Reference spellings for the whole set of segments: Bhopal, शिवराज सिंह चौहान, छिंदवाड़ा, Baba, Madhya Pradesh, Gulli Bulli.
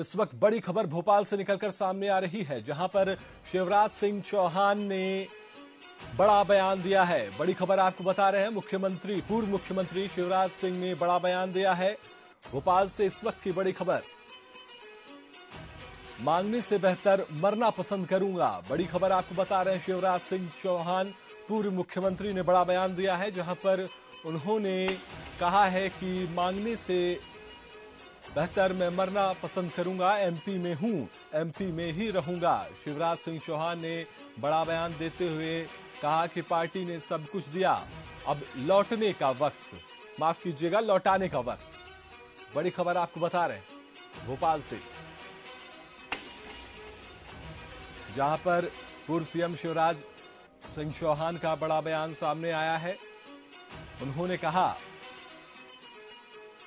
इस वक्त बड़ी खबर भोपाल से निकलकर सामने आ रही है, जहां पर शिवराज सिंह चौहान ने बड़ा बयान दिया है। बड़ी खबर आपको बता रहे हैं, पूर्व मुख्यमंत्री शिवराज सिंह ने बड़ा बयान दिया है। भोपाल से इस वक्त की बड़ी खबर, मांगने से बेहतर मरना पसंद करूंगा। बड़ी खबर आपको बता रहे हैं, शिवराज सिंह चौहान पूर्व मुख्यमंत्री ने बड़ा बयान दिया है, जहां पर उन्होंने कहा है कि मांगने से बेहतर मैं मरना पसंद करूंगा, एमपी में हूं, एमपी में ही रहूंगा। शिवराज सिंह चौहान ने बड़ा बयान देते हुए कहा कि पार्टी ने सब कुछ दिया, अब लौटने का वक्त, माफ कीजिएगा, लौटाने का वक्त। बड़ी खबर आपको बता रहे हैं भोपाल से, जहां पर पूर्व सीएम शिवराज सिंह चौहान का बड़ा बयान सामने आया है। उन्होंने कहा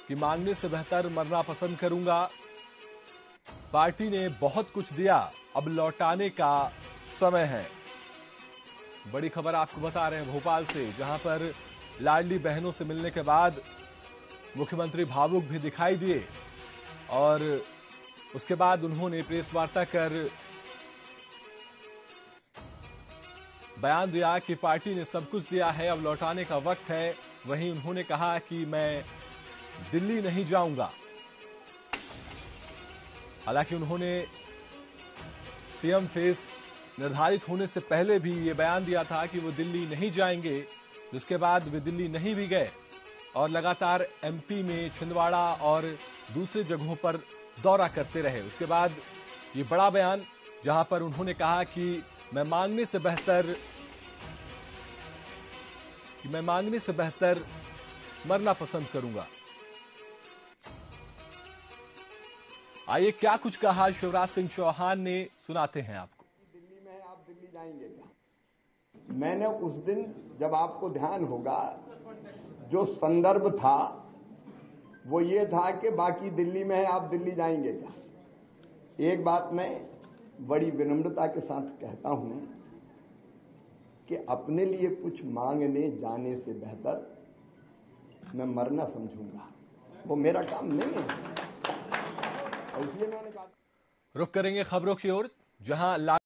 कि मांगने से बेहतर मरना पसंद करूंगा, पार्टी ने बहुत कुछ दिया, अब लौटाने का समय है। बड़ी खबर आपको बता रहे हैं भोपाल से, जहां पर लाडली बहनों से मिलने के बाद मुख्यमंत्री भावुक भी दिखाई दिए और उसके बाद उन्होंने प्रेस वार्ता कर बयान दिया कि पार्टी ने सब कुछ दिया है, अब लौटाने का वक्त है। वहीं उन्होंने कहा कि मैं दिल्ली नहीं जाऊंगा। हालांकि उन्होंने सीएम फेस निर्धारित होने से पहले भी ये बयान दिया था कि वो दिल्ली नहीं जाएंगे, जिसके बाद वे दिल्ली नहीं भी गए और लगातार एमपी में, छिंदवाड़ा और दूसरे जगहों पर दौरा करते रहे। उसके बाद ये बड़ा बयान, जहां पर उन्होंने कहा कि मैं मांगने से बेहतर मरना पसंद करूंगा। आइए क्या कुछ कहा शिवराज सिंह चौहान ने, सुनाते हैं आपको। दिल्ली में आप दिल्ली जाएंगे क्या? मैंने उस दिन, जब आपको ध्यान होगा, जो संदर्भ था वो ये था कि बाकी दिल्ली में है, आप दिल्ली जाएंगे क्या? एक बात मैं बड़ी विनम्रता के साथ कहता हूं कि अपने लिए कुछ मांगने जाने से बेहतर मैं मरना समझूंगा, वो मेरा काम नहीं है, इसलिए मैंने कहा। रुक करेंगे खबरों की ओर, जहां